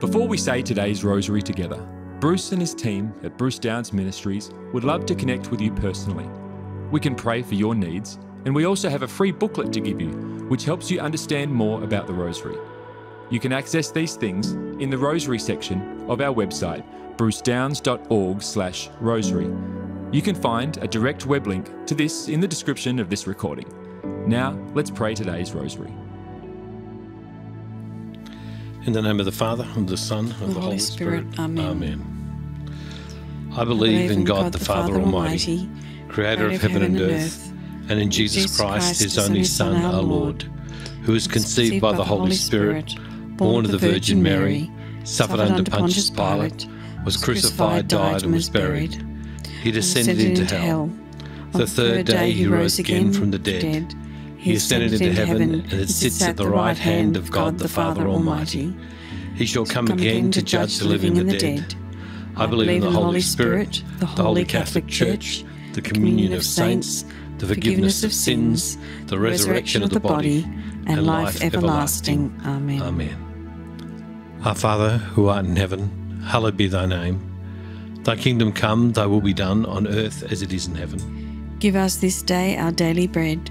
Before we say today's rosary together, Bruce and his team at Bruce Downes Ministries would love to connect with you personally. We can pray for your needs, and we also have a free booklet to give you, which helps you understand more about the rosary. You can access these things in the rosary section of our website, brucedownes.org/rosary. You can find a direct web link to this in the description of this recording. Now, let's pray today's rosary. In the name of the Father, and the Son, and the Holy Spirit. Amen. Amen. I believe in God the Father Almighty, creator of heaven and earth, and in Jesus Christ, his only Son, our Lord, who was conceived by the Holy Spirit, born of the Virgin Mary, suffered under Pontius Pilate, was crucified, died, and was buried. He descended into hell. The third day he rose again from the dead. He ascended into heaven, and it sits at the right hand of God the Father Almighty. He shall come again to judge the living and the dead. I believe in the Holy Spirit, the Holy Catholic Church, the communion of saints, the forgiveness of sins, the resurrection of the body, and life everlasting. Amen. Amen. Our Father, who art in heaven, hallowed be thy name. Thy kingdom come, thy will be done, on earth as it is in heaven. Give us this day our daily bread,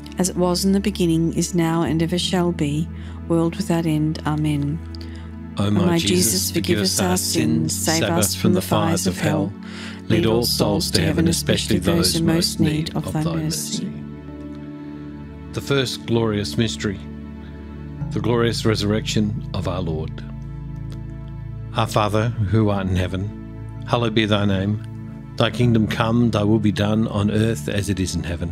As it was in the beginning, is now, and ever shall be, world without end. Amen. O my Jesus, forgive us our sins, save us from the fires of hell. Lead all souls to heaven, especially those in most need of thy mercy. The first glorious mystery, the glorious resurrection of our Lord. Our Father, who art in heaven, hallowed be thy name. Thy kingdom come, thy will be done, on earth as it is in heaven.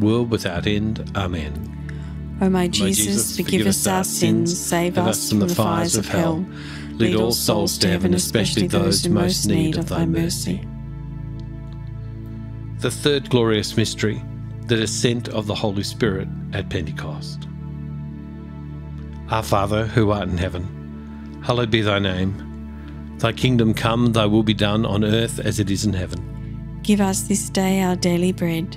world without end. Amen. O my Jesus, forgive us our sins, save us from the fires of hell. Lead all souls to heaven, especially those who most need of thy mercy. The third glorious mystery, the descent of the Holy Spirit at Pentecost. Our Father, who art in heaven, hallowed be thy name. Thy kingdom come, thy will be done on earth as it is in heaven. Give us this day our daily bread,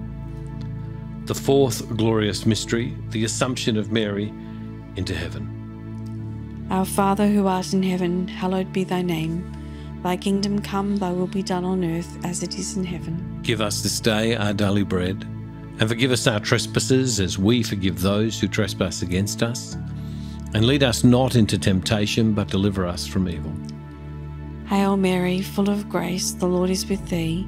The fourth glorious mystery, the Assumption of Mary into heaven. Our Father who art in heaven, hallowed be thy name. Thy kingdom come, thy will be done on earth as it is in heaven. Give us this day our daily bread, and forgive us our trespasses as we forgive those who trespass against us. And lead us not into temptation, but deliver us from evil. Hail Mary, full of grace, the Lord is with thee.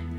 and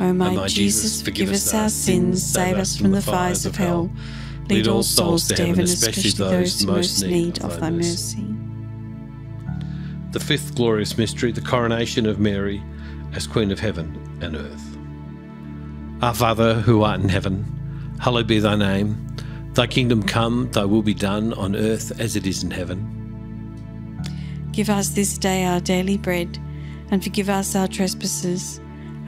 O my Jesus, forgive us our sins, save us from the fires of hell. Lead all souls to heaven, especially those most need of thy mercy. The fifth glorious mystery, the coronation of Mary as Queen of Heaven and Earth. Our Father, who art in heaven, hallowed be thy name. Thy kingdom come, thy will be done on earth as it is in heaven. Give us this day our daily bread, and forgive us our trespasses,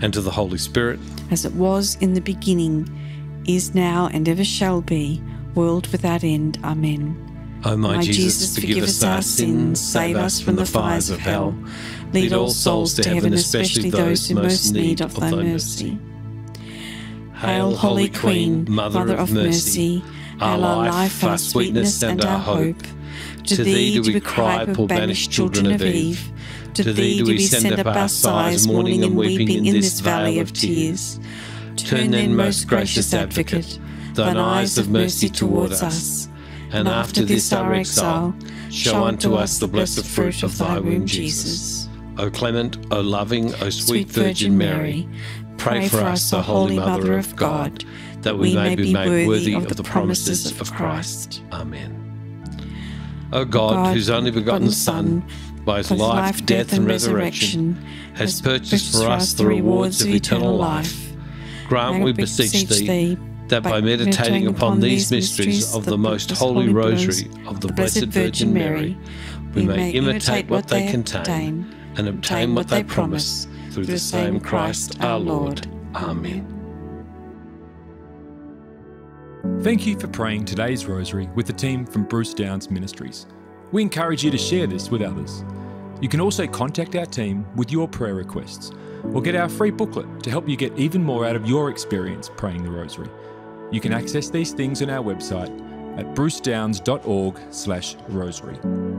and to the Holy Spirit. As it was in the beginning, is now, and ever shall be, world without end. Amen. O my Jesus, forgive us our sins, save us from the fires of hell. Lead all souls to heaven, especially those who most need of thy mercy. Hail, Holy Queen, Mother of mercy, our life, our sweetness, and our hope. To thee do we cry, poor banished children of Eve. To thee do we send up our sighs, mourning and weeping in this valley of tears. Turn then, most gracious Advocate, thine eyes of mercy towards us, and after this our exile, show unto us the blessed fruit of thy womb, Jesus. O clement, O loving, O sweet Virgin Mary, pray for us, O Holy Mother of God, that we may be made worthy of the promises of Christ. Amen. O God, whose only begotten Son, by his life, death, and resurrection, has purchased for us the rewards of eternal life, grant, we beseech thee, that by meditating upon these mysteries of the most holy rosary of the Blessed Virgin Mary, we may imitate what they contain and obtain what they promise, through the same Christ our Lord. Amen. Thank you for praying today's rosary with the team from Bruce Downes Ministries. We encourage you to share this with others. You can also contact our team with your prayer requests, or get our free booklet to help you get even more out of your experience praying the rosary. You can access these things on our website at brucedownes.org/rosary.